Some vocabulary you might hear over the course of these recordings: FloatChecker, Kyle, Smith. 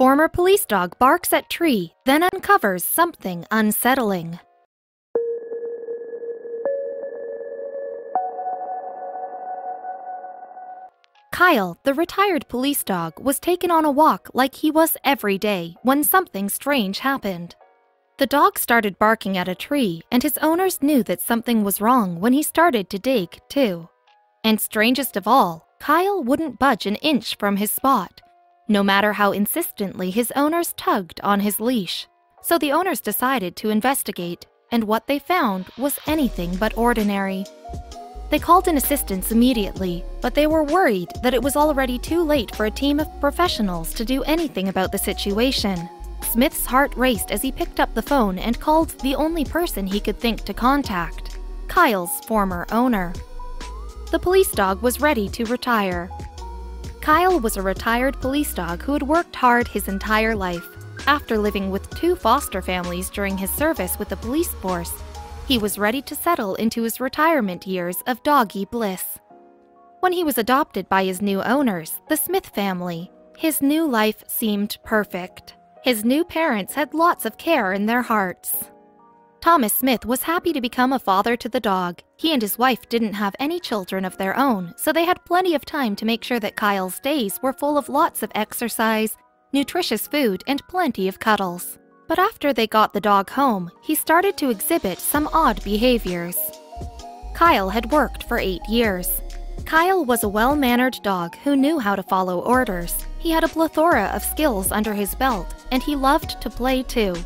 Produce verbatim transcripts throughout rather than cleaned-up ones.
Former police dog barks at tree, then uncovers something unsettling. Kyle, the retired police dog, was taken on a walk like he was every day when something strange happened. The dog started barking at a tree, and his owners knew that something was wrong when he started to dig, too. And strangest of all, Kyle wouldn't budge an inch from his spot, no matter how insistently his owners tugged on his leash. So the owners decided to investigate, and what they found was anything but ordinary. They called in assistance immediately, but they were worried that it was already too late for a team of professionals to do anything about the situation. Smith's heart raced as he picked up the phone and called the only person he could think to contact, Kyle's former owner. The police dog was ready to retire. Kyle was a retired police dog who had worked hard his entire life. After living with two foster families during his service with the police force, he was ready to settle into his retirement years of doggy bliss. When he was adopted by his new owners, the Smith family, his new life seemed perfect. His new parents had lots of care in their hearts. Thomas Smith was happy to become a father to the dog. He and his wife didn't have any children of their own, so they had plenty of time to make sure that Kyle's days were full of lots of exercise, nutritious food, and plenty of cuddles. But after they got the dog home, he started to exhibit some odd behaviors. Kyle had worked for eight years. Kyle was a well-mannered dog who knew how to follow orders. He had a plethora of skills under his belt, and he loved to play too.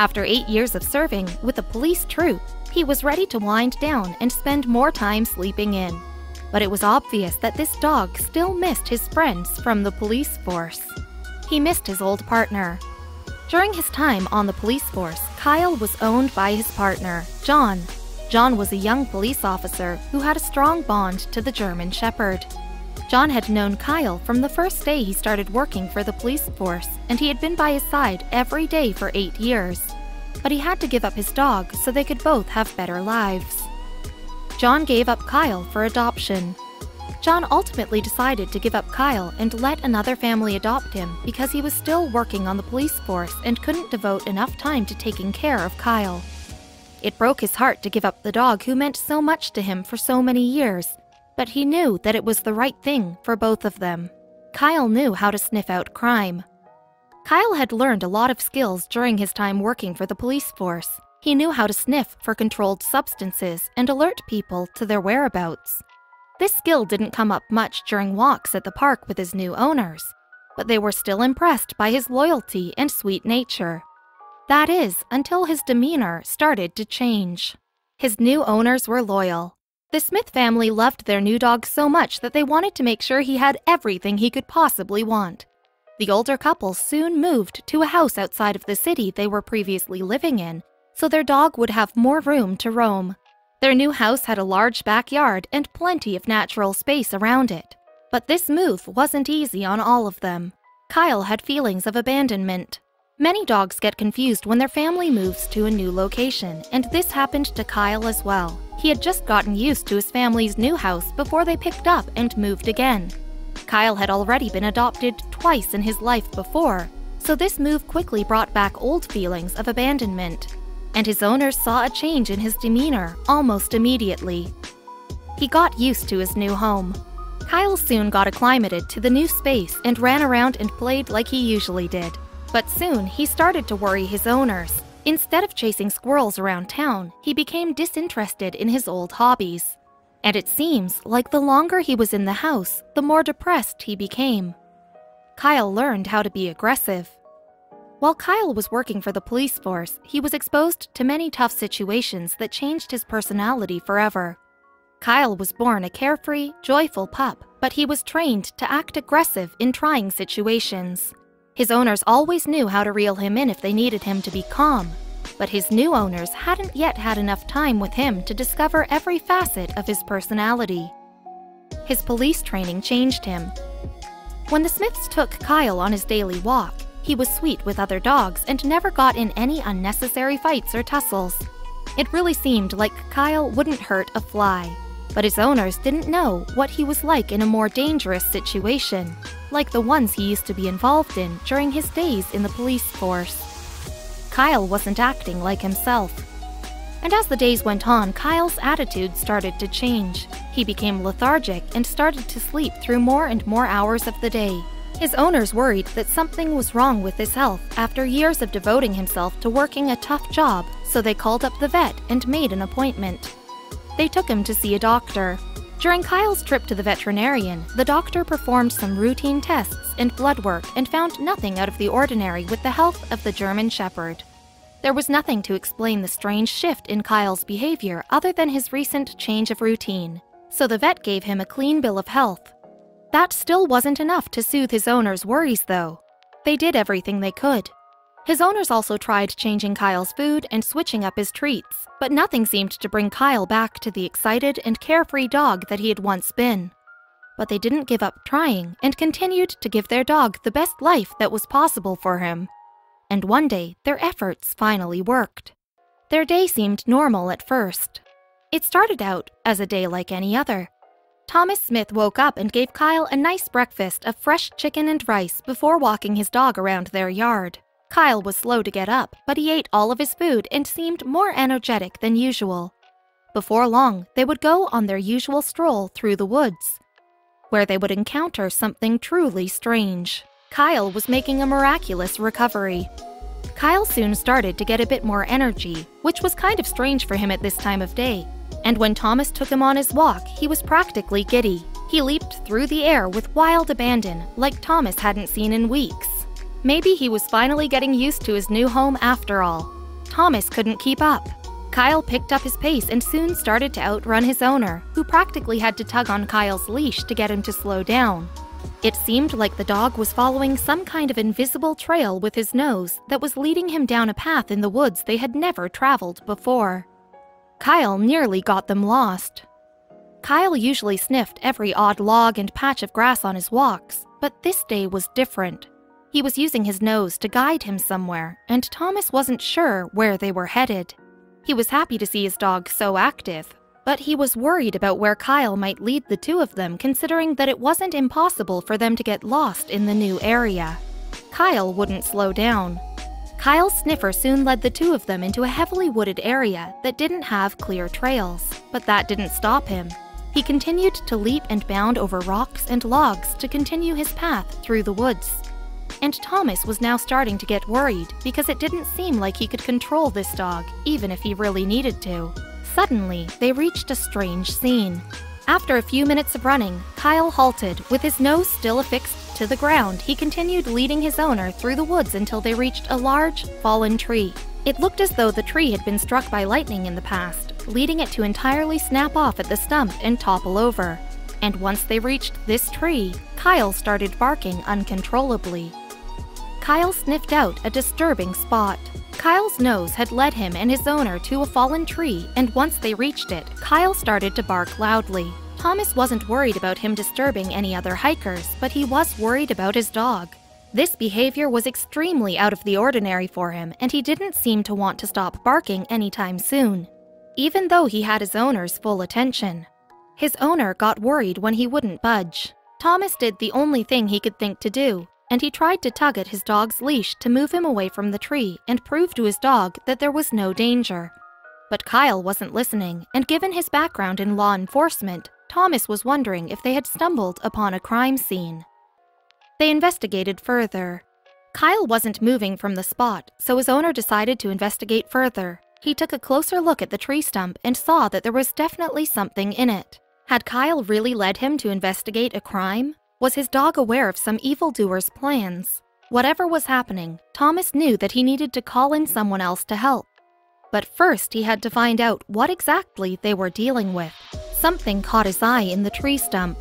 After eight years of serving with a police troop, he was ready to wind down and spend more time sleeping in. But it was obvious that this dog still missed his friends from the police force. He missed his old partner. During his time on the police force, Kyle was owned by his partner, John. John was a young police officer who had a strong bond to the German Shepherd. John had known Kyle from the first day he started working for the police force, and he had been by his side every day for eight years. But he had to give up his dog so they could both have better lives. John gave up Kyle for adoption. John ultimately decided to give up Kyle and let another family adopt him because he was still working on the police force and couldn't devote enough time to taking care of Kyle. It broke his heart to give up the dog who meant so much to him for so many years, but he knew that it was the right thing for both of them. Kyle knew how to sniff out crime. Kyle had learned a lot of skills during his time working for the police force. He knew how to sniff for controlled substances and alert people to their whereabouts. This skill didn't come up much during walks at the park with his new owners, but they were still impressed by his loyalty and sweet nature. That is, until his demeanor started to change. His new owners were loyal. The Smith family loved their new dog so much that they wanted to make sure he had everything he could possibly want. The older couple soon moved to a house outside of the city they were previously living in, so their dog would have more room to roam. Their new house had a large backyard and plenty of natural space around it. But this move wasn't easy on all of them. Kyle had feelings of abandonment. Many dogs get confused when their family moves to a new location, and this happened to Kyle as well. He had just gotten used to his family's new house before they picked up and moved again. Kyle had already been adopted twice in his life before, so this move quickly brought back old feelings of abandonment. And his owners saw a change in his demeanor almost immediately. He got used to his new home. Kyle soon got acclimated to the new space and ran around and played like he usually did. But soon, he started to worry his owners. Instead of chasing squirrels around town, he became disinterested in his old hobbies. And it seems like the longer he was in the house, the more depressed he became. Kyle learned how to be aggressive. While Kyle was working for the police force, he was exposed to many tough situations that changed his personality forever. Kyle was born a carefree, joyful pup, but he was trained to act aggressive in trying situations. His owners always knew how to reel him in if they needed him to be calm, but his new owners hadn't yet had enough time with him to discover every facet of his personality. His police training changed him. When the Smiths took Kyle on his daily walk, he was sweet with other dogs and never got in any unnecessary fights or tussles. It really seemed like Kyle wouldn't hurt a fly. but his owners didn't know what he was like in a more dangerous situation, like the ones he used to be involved in during his days in the police force. Kyle wasn't acting like himself. And as the days went on, Kyle's attitude started to change. He became lethargic and started to sleep through more and more hours of the day. His owners worried that something was wrong with his health after years of devoting himself to working a tough job, so they called up the vet and made an appointment. They took him to see a doctor. During Kyle's trip to the veterinarian, the doctor performed some routine tests and blood work and found nothing out of the ordinary with the health of the German Shepherd. There was nothing to explain the strange shift in Kyle's behavior other than his recent change of routine, so the vet gave him a clean bill of health. That still wasn't enough to soothe his owner's worries, though. They did everything they could. His owners also tried changing Kyle's food and switching up his treats, but nothing seemed to bring Kyle back to the excited and carefree dog that he had once been. But they didn't give up trying and continued to give their dog the best life that was possible for him. And one day, their efforts finally worked. Their day seemed normal at first. It started out as a day like any other. Thomas Smith woke up and gave Kyle a nice breakfast of fresh chicken and rice before walking his dog around their yard. Kyle was slow to get up, but he ate all of his food and seemed more energetic than usual. Before long, they would go on their usual stroll through the woods, where they would encounter something truly strange. Kyle was making a miraculous recovery. Kyle soon started to get a bit more energy, which was kind of strange for him at this time of day. And when Thomas took him on his walk, he was practically giddy. He leaped through the air with wild abandon, like Thomas hadn't seen in weeks. Maybe he was finally getting used to his new home after all. Thomas couldn't keep up. Kyle picked up his pace and soon started to outrun his owner, who practically had to tug on Kyle's leash to get him to slow down. It seemed like the dog was following some kind of invisible trail with his nose that was leading him down a path in the woods they had never traveled before. Kyle nearly got them lost. Kyle usually sniffed every odd log and patch of grass on his walks, but this day was different. He was using his nose to guide him somewhere, and Thomas wasn't sure where they were headed. He was happy to see his dog so active, but he was worried about where Kyle might lead the two of them, considering that it wasn't impossible for them to get lost in the new area. Kyle wouldn't slow down. Kyle's sniffer soon led the two of them into a heavily wooded area that didn't have clear trails, but that didn't stop him. He continued to leap and bound over rocks and logs to continue his path through the woods. And Thomas was now starting to get worried because it didn't seem like he could control this dog, even if he really needed to. Suddenly, they reached a strange scene. After a few minutes of running, Kyle halted. With his nose still affixed to the ground, he continued leading his owner through the woods until they reached a large, fallen tree. It looked as though the tree had been struck by lightning in the past, leading it to entirely snap off at the stump and topple over. And once they reached this tree, Kyle started barking uncontrollably. Kyle sniffed out a disturbing spot. Kyle's nose had led him and his owner to a fallen tree, and once they reached it, Kyle started to bark loudly. Thomas wasn't worried about him disturbing any other hikers, but he was worried about his dog. This behavior was extremely out of the ordinary for him, and he didn't seem to want to stop barking anytime soon, even though he had his owner's full attention. His owner got worried when he wouldn't budge. Thomas did the only thing he could think to do, and he tried to tug at his dog's leash to move him away from the tree and prove to his dog that there was no danger. But Kyle wasn't listening, and given his background in law enforcement, Thomas was wondering if they had stumbled upon a crime scene. They investigated further. Kyle wasn't moving from the spot, so his owner decided to investigate further. He took a closer look at the tree stump and saw that there was definitely something in it. Had Kyle really led him to investigate a crime? Was his dog aware of some evildoer's plans? Whatever was happening, Thomas knew that he needed to call in someone else to help. But first, he had to find out what exactly they were dealing with. Something caught his eye in the tree stump.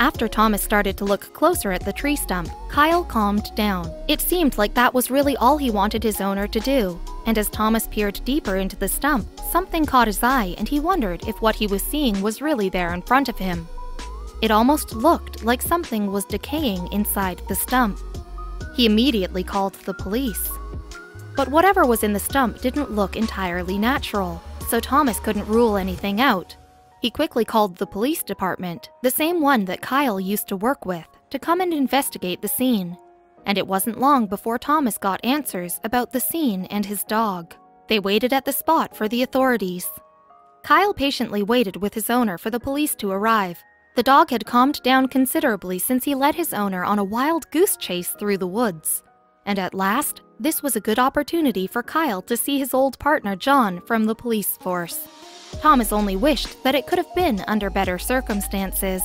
After Thomas started to look closer at the tree stump, Kyle calmed down. It seemed like that was really all he wanted his owner to do. And as Thomas peered deeper into the stump, something caught his eye, and he wondered if what he was seeing was really there in front of him. It almost looked like something was decaying inside the stump. He immediately called the police. But whatever was in the stump didn't look entirely natural, so Thomas couldn't rule anything out. He quickly called the police department, the same one that Kyle used to work with, to come and investigate the scene. And it wasn't long before Thomas got answers about the scene and his dog. They waited at the spot for the authorities. Kyle patiently waited with his owner for the police to arrive. The dog had calmed down considerably since he led his owner on a wild goose chase through the woods. And at last, this was a good opportunity for Kyle to see his old partner John from the police force. Thomas only wished that it could have been under better circumstances.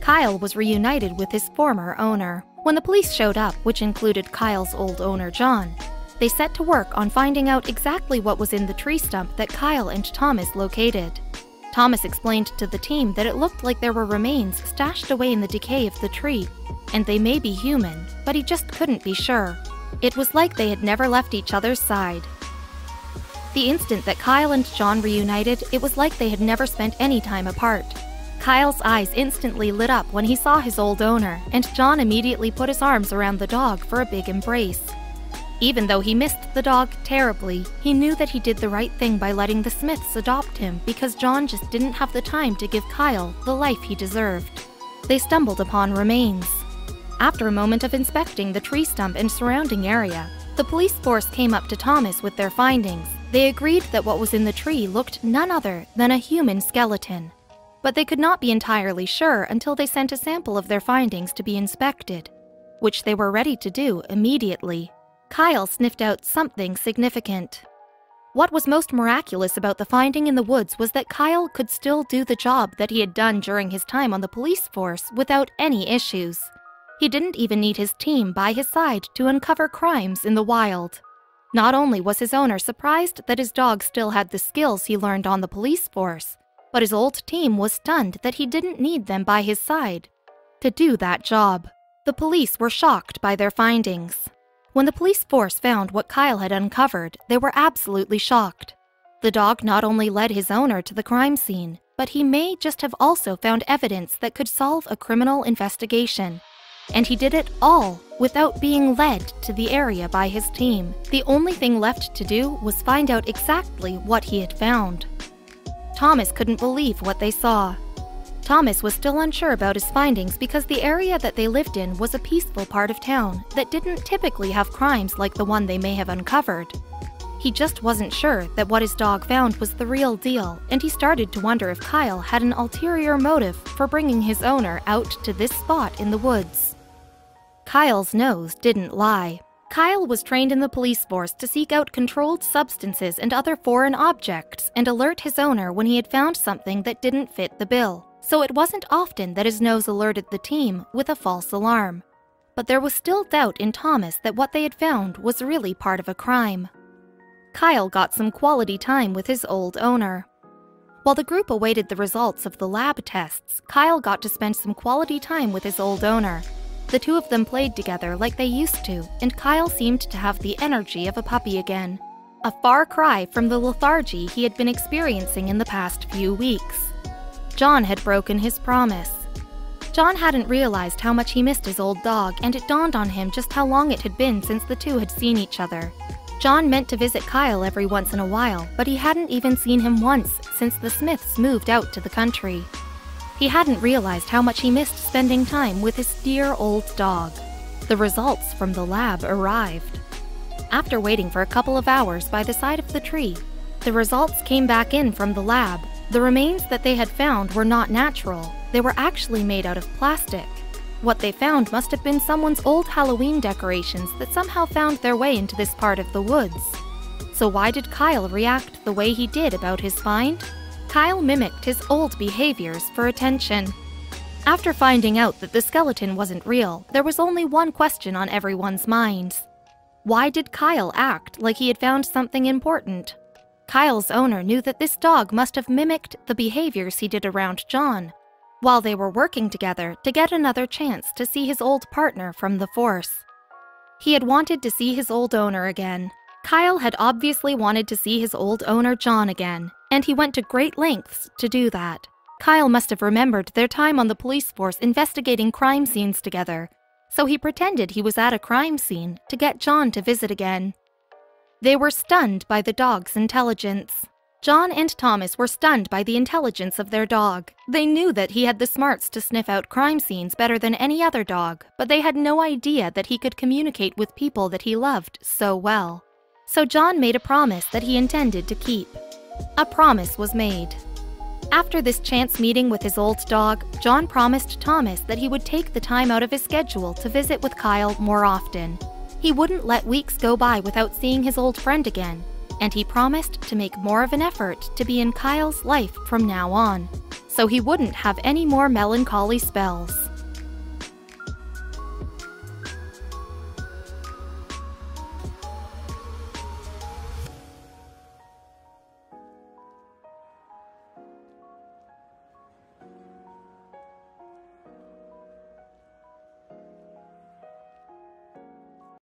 Kyle was reunited with his former owner. When the police showed up, which included Kyle's old owner John, they set to work on finding out exactly what was in the tree stump that Kyle and Thomas located. Thomas explained to the team that it looked like there were remains stashed away in the decay of the tree, and they may be human, but he just couldn't be sure. It was like they had never left each other's side. The instant that Kyle and John reunited, it was like they had never spent any time apart. Kyle's eyes instantly lit up when he saw his old owner, and John immediately put his arms around the dog for a big embrace. Even though he missed the dog terribly, he knew that he did the right thing by letting the Smiths adopt him because John just didn't have the time to give Kyle the life he deserved. They stumbled upon remains. After a moment of inspecting the tree stump and surrounding area, the police force came up to Thomas with their findings. They agreed that what was in the tree looked none other than a human skeleton. But they could not be entirely sure until they sent a sample of their findings to be inspected, which they were ready to do immediately. Kyle sniffed out something significant. What was most miraculous about the finding in the woods was that Kyle could still do the job that he had done during his time on the police force without any issues. He didn't even need his team by his side to uncover crimes in the wild. Not only was his owner surprised that his dog still had the skills he learned on the police force, but his old team was stunned that he didn't need them by his side to do that job. The police were shocked by their findings. When the police force found what Kyle had uncovered, they were absolutely shocked. The dog not only led his owner to the crime scene, but he may just have also found evidence that could solve a criminal investigation. And he did it all without being led to the area by his team. The only thing left to do was find out exactly what he had found. Thomas couldn't believe what they saw. Thomas was still unsure about his findings because the area that they lived in was a peaceful part of town that didn't typically have crimes like the one they may have uncovered. He just wasn't sure that what his dog found was the real deal, and he started to wonder if Kyle had an ulterior motive for bringing his owner out to this spot in the woods. Kyle's nose didn't lie. Kyle was trained in the police force to seek out controlled substances and other foreign objects and alert his owner when he had found something that didn't fit the bill, so it wasn't often that his nose alerted the team with a false alarm. But there was still doubt in Thomas that what they had found was really part of a crime. Kyle got some quality time with his old owner. While the group awaited the results of the lab tests, Kyle got to spend some quality time with his old owner. The two of them played together like they used to, and Kyle seemed to have the energy of a puppy again, a far cry from the lethargy he had been experiencing in the past few weeks. John had broken his promise. John hadn't realized how much he missed his old dog, and it dawned on him just how long it had been since the two had seen each other. John meant to visit Kyle every once in a while, but he hadn't even seen him once since the Smiths moved out to the country. He hadn't realized how much he missed spending time with his dear old dog. The results from the lab arrived. After waiting for a couple of hours by the side of the tree, the results came back in from the lab. The remains that they had found were not natural. They were actually made out of plastic. What they found must have been someone's old Halloween decorations that somehow found their way into this part of the woods. So why did Kyle react the way he did about his find? Kyle mimicked his old behaviors for attention. After finding out that the skeleton wasn't real, there was only one question on everyone's minds. Why did Kyle act like he had found something important? Kyle's owner knew that this dog must have mimicked the behaviors he did around John, while they were working together to get another chance to see his old partner from the force. He had wanted to see his old owner again. Kyle had obviously wanted to see his old owner John again, and he went to great lengths to do that. Kyle must have remembered their time on the police force investigating crime scenes together, so he pretended he was at a crime scene to get John to visit again. They were stunned by the dog's intelligence. John and Thomas were stunned by the intelligence of their dog. They knew that he had the smarts to sniff out crime scenes better than any other dog, but they had no idea that he could communicate with people that he loved so well. So John made a promise that he intended to keep. A promise was made. After this chance meeting with his old dog, John promised Thomas that he would take the time out of his schedule to visit with Kyle more often. He wouldn't let weeks go by without seeing his old friend again, and he promised to make more of an effort to be in Kyle's life from now on, so he wouldn't have any more melancholy spells.